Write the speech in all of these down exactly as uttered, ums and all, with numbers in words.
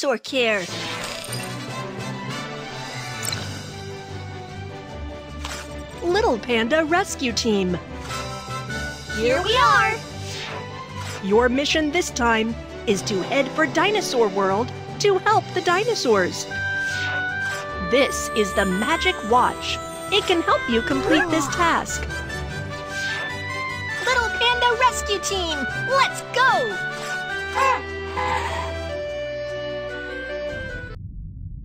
dinosaur care. Little Panda Rescue Team. Here we are! Your mission this time is to head for Dinosaur World to help the dinosaurs. This is the Magic Watch. It can help you complete this task. Little Panda Rescue Team, let's go!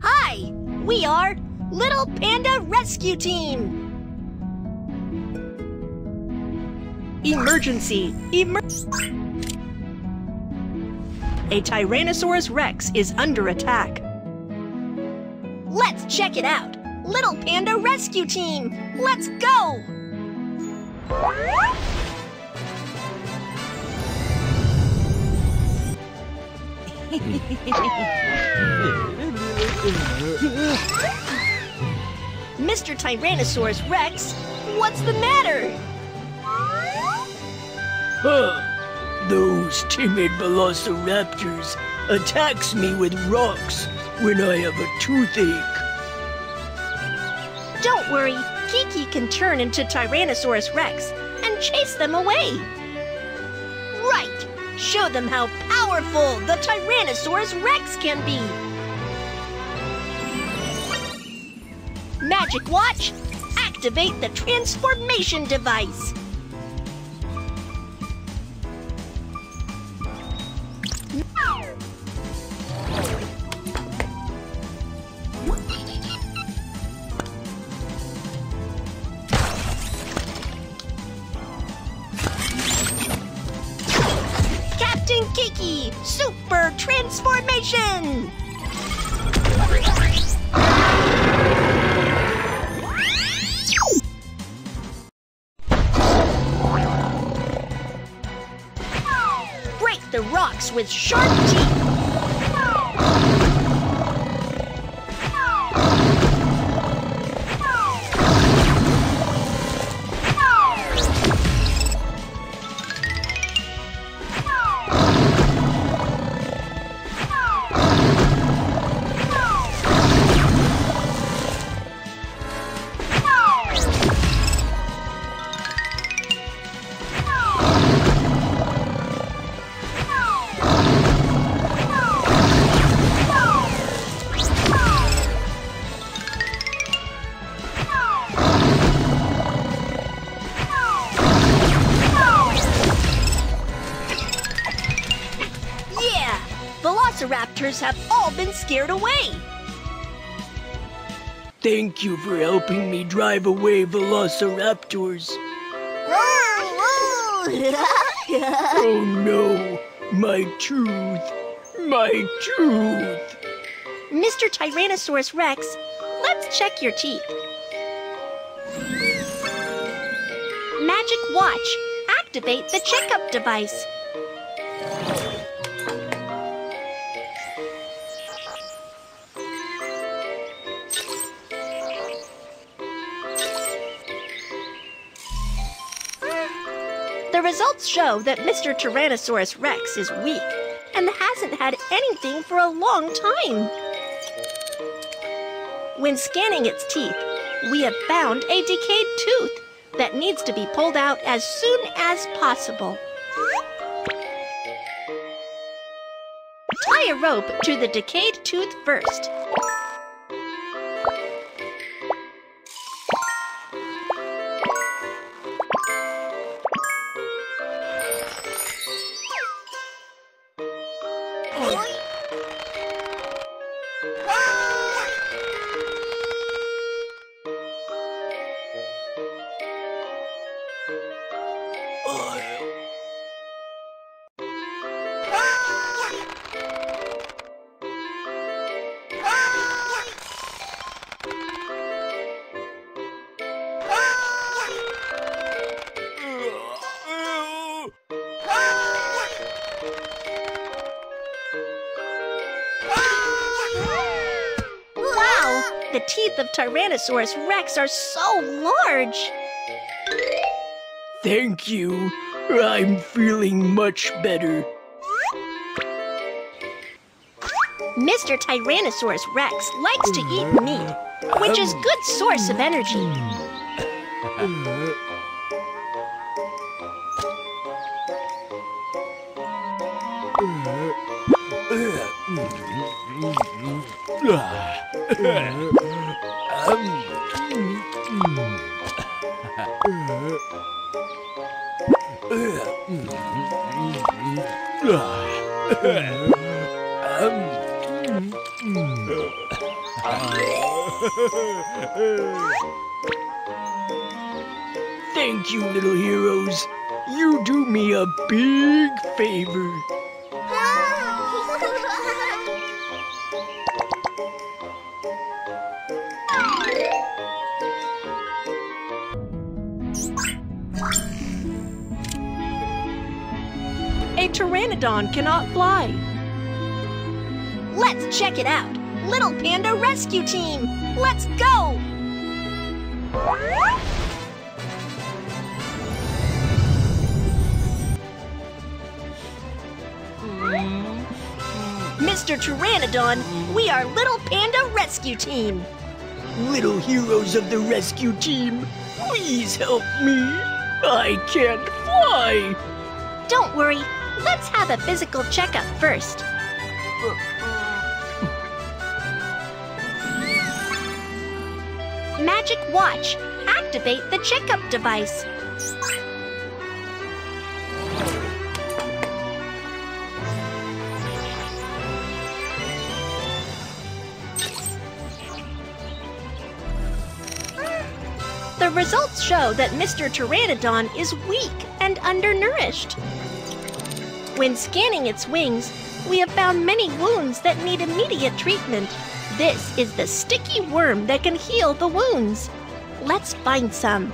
Hi, we are Little Panda Rescue Team. Emergency! Emer- A Tyrannosaurus Rex is under attack. Let's check it out! Little Panda Rescue Team! Let's go! Mister Tyrannosaurus Rex, what's the matter? Huh. Those timid velociraptors attacks me with rocks when I have a toothache. Don't worry, Kiki can turn into Tyrannosaurus Rex and chase them away. Right, show them how powerful the Tyrannosaurus Rex can be. Magic Watch, activate the transformation device. Kiki, super transformation! Break the rocks with sharp teeth! Velociraptors have all been scared away. Thank you for helping me drive away Velociraptors. Oh no, my tooth, my tooth. Mister Tyrannosaurus Rex, let's check your teeth. Magic Watch, activate the checkup device. The results show that Mister Tyrannosaurus Rex is weak and hasn't had anything for a long time. When scanning its teeth, we have found a decayed tooth that needs to be pulled out as soon as possible. Tie a rope to the decayed tooth first. The teeth of Tyrannosaurus Rex are so large! Thank you. I'm feeling much better. Mister Tyrannosaurus Rex likes to eat meat, which is a good source of energy. Thank you, little heroes. You do me a big favor. A pteranodon cannot fly. Let's check it out. Little Panda Rescue Team, let's go! Mister Pteranodon, we are Little Panda Rescue Team. Little heroes of the rescue team, please help me. I can't fly. Don't worry, let's have a physical checkup first. Magic watch. Activate the checkup device. The results show that Mister Pteranodon is weak and undernourished. When scanning its wings, we have found many wounds that need immediate treatment. This is the sticky worm that can heal the wounds. Let's find some.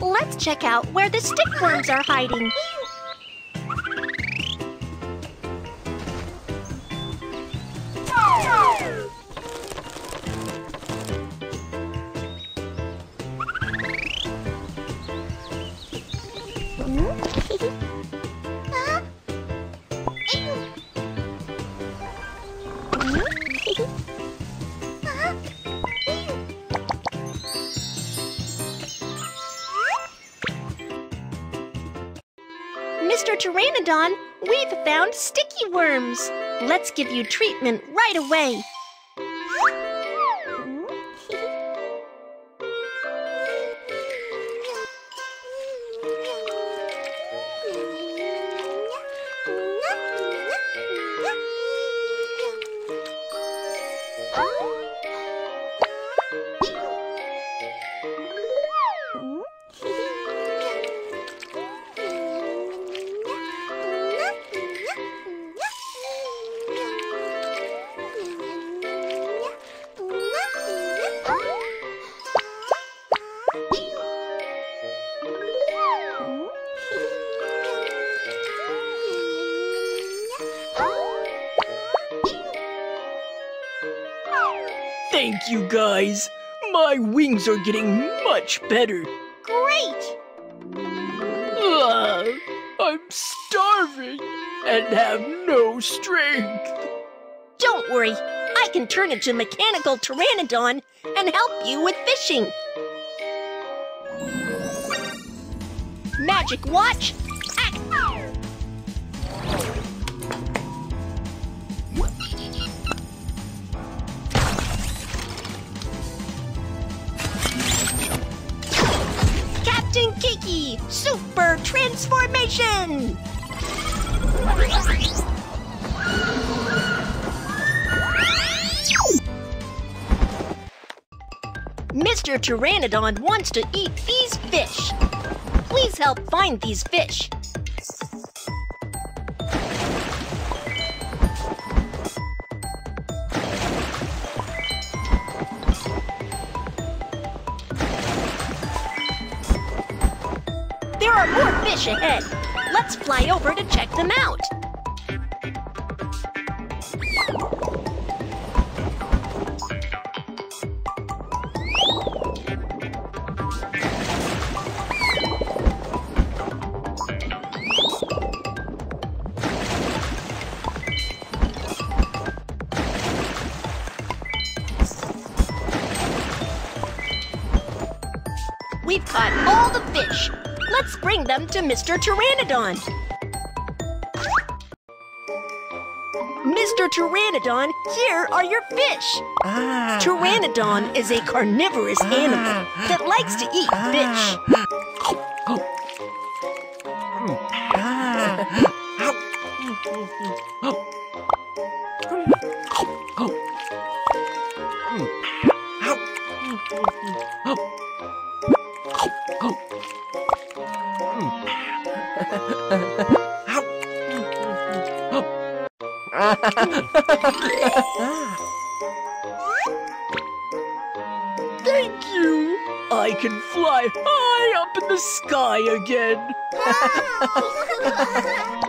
Let's check out where the stick worms are hiding. Mister Pteranodon, we've found sticky worms. Let's give you treatment right away. Thank you, guys. My wings are getting much better. Great! Ah, I'm starving and have no strength. Don't worry. I can turn into mechanical pteranodon and help you with fishing. Magic watch. Kiki, super transformation! Mister Pteranodon wants to eat these fish. Please help find these fish. There are more fish ahead. Let's fly over to check them out. We've caught all the fish. Let's bring them to Mister Pteranodon. Mister Pteranodon, here are your fish. Ah, Pteranodon ah, is a carnivorous ah, animal that likes to eat ah, fish. Thank you. I can fly high up in the sky again.